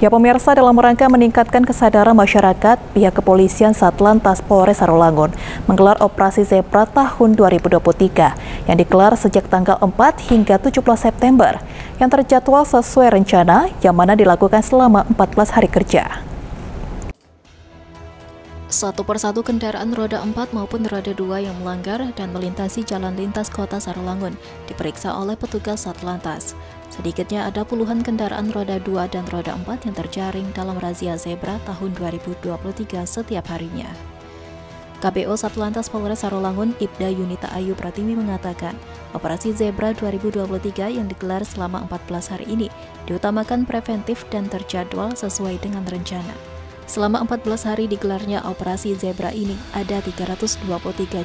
Ya pemirsa, dalam rangka meningkatkan kesadaran masyarakat, pihak kepolisian Satlantas Polres Sarolangun menggelar Operasi Zebra tahun 2023 yang digelar sejak tanggal 4 hingga 17 September yang terjadwal sesuai rencana yang mana dilakukan selama 14 hari kerja. Satu persatu kendaraan roda 4 maupun roda 2 yang melanggar dan melintasi jalan lintas kota Sarolangun diperiksa oleh petugas Satlantas. Sedikitnya ada puluhan kendaraan roda 2 dan roda 4 yang terjaring dalam razia zebra tahun 2023 setiap harinya. KPO Satlantas Polres Sarolangun Ibda Yunita Ayu Pratimi mengatakan, Operasi Zebra 2023 yang digelar selama 14 hari ini diutamakan preventif dan terjadwal sesuai dengan rencana. Selama 14 hari digelarnya Operasi Zebra ini, ada 323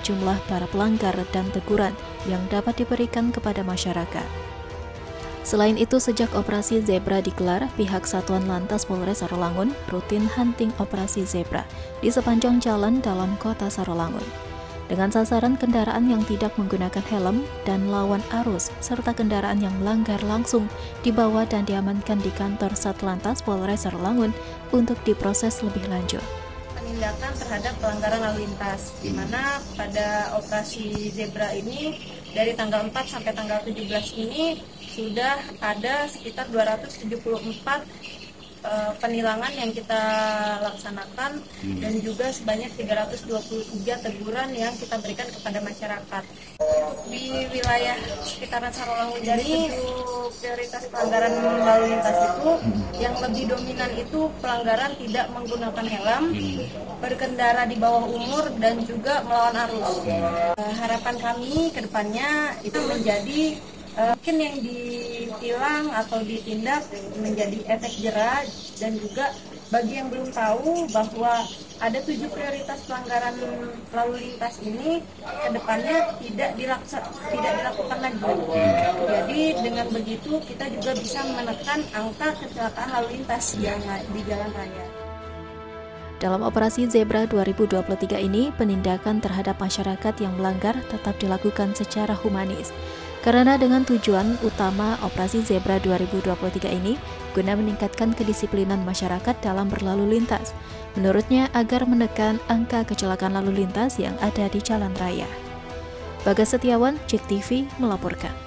jumlah para pelanggar dan teguran yang dapat diberikan kepada masyarakat. Selain itu, sejak Operasi Zebra digelar, pihak Satuan Lantas Polres Sarolangun rutin hunting Operasi Zebra di sepanjang jalan dalam kota Sarolangun, dengan sasaran kendaraan yang tidak menggunakan helm dan lawan arus, serta kendaraan yang melanggar langsung dibawa dan diamankan di kantor Satlantas Polres Sarolangun untuk diproses lebih lanjut. Penindakan terhadap pelanggaran lalu lintas, di mana pada Operasi Zebra ini dari tanggal 4 sampai tanggal 17 ini sudah ada sekitar 274 penilangan yang kita laksanakan dan juga sebanyak 323 teguran yang kita berikan kepada masyarakat. Untuk di wilayah sekitaran Sarolangun ini, untuk prioritas pelanggaran lalu lintas itu yang lebih dominan itu pelanggaran tidak menggunakan helm, berkendara di bawah umur, dan juga melawan arus. Harapan kami ke depannya itu menjadi mungkin yang ditilang atau ditindak menjadi efek jerah, dan juga bagi yang belum tahu bahwa ada 7 prioritas pelanggaran lalu lintas ini kedepannya tidak dilakukan lagi. Jadi dengan begitu kita juga bisa menekan angka kecelakaan lalu lintas yang di jalan raya. Dalam Operasi Zebra 2023 ini, penindakan terhadap masyarakat yang melanggar tetap dilakukan secara humanis. Karena dengan tujuan utama Operasi Zebra 2023 ini guna meningkatkan kedisiplinan masyarakat dalam berlalu lintas, menurutnya agar menekan angka kecelakaan lalu lintas yang ada di jalan raya. Bagas Setiawan, JEKTV melaporkan.